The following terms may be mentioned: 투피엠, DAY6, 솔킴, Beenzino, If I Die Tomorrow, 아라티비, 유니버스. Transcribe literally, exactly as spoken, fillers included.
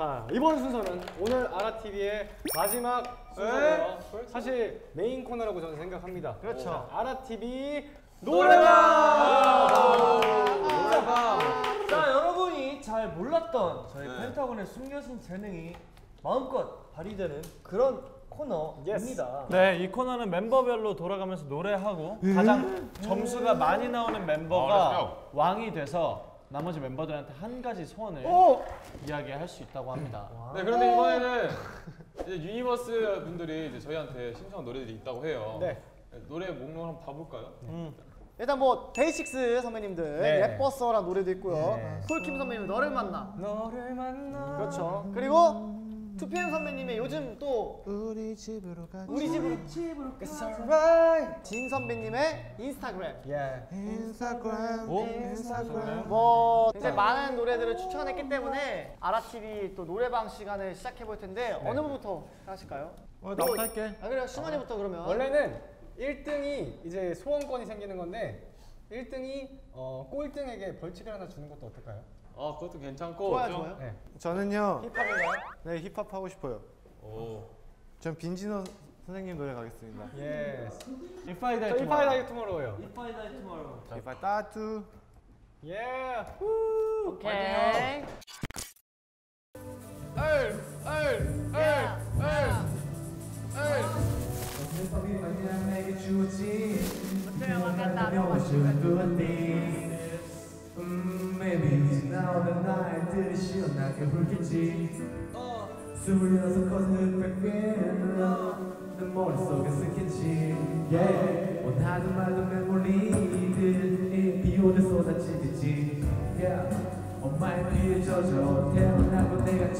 자, 이번 순서는 오늘 아라티비의 마지막 순서예요. 사실 메인 코너라고 저는 생각합니다. 그렇죠. 오. 아라티비 노래방! 노래방! 자, 여러분이 잘 몰랐던 저희 네. 펜타곤의 숨겨진 재능이 마음껏 발휘되는 그런 코너입니다. 네, 이 코너는 멤버별로 돌아가면서 노래하고 음 가장 점수가 음 많이 나오는 멤버가 어, 왕이 돼서 나머지 멤버들한테 한 가지 소원을 오! 이야기할 수 있다고 합니다. 네, 그런데 이번에는 이제 유니버스 분들이 이제 저희한테 신청한 노래들이 있다고 해요. 네. 노래 목록 한번 봐볼까요? 음. 일단 뭐 데이식스 선배님들 네. 예뻤어라는 노래도 있고요. 네. 솔킴 선배님의 너를 만나. 너를 만나. 그렇죠. 그리고 투피엠 선배님의 요즘 또 우리 집으로 가자. 우리 집으로, 우리 집으로 가자. Right. 진 선배님의 인스타그램. Yeah. 인스타그램. 오? 인스타그램. 뭐 굉장히 많은 노래들을 추천했기 때문에 아라티비 또 노래방 시간을 시작해 볼 텐데 네. 어느 분부터 하실까요? 어, 나부터 뭐, 할게. 아 그래요. 신원이부터. 어. 그러면 원래는 일 등이 이제 소원권이 생기는 건데 일 등이 어, 꼴등에게 벌칙을 하나 주는 것도 어떨까요? 아, 그것도 괜찮고. 좋아요, 좋아요. 네. 저는요. 힙합인가요? 네, 힙합 하고 싶어요. 오. 전 빈지노 선생님 노래 가겠습니다. 예스. If I Die Tomorrow요. If I Die Tomorrow. If I Die To. 예. 후. 오케이. 에이, 에이, 에이, 에이. Maybe now the night is shield like a hurricane. So we are so close to breaking love. The morning so is sketchy. Yeah. What had the mind of memory did it be all the so that she did. Yeah. On my future, yeah, never take a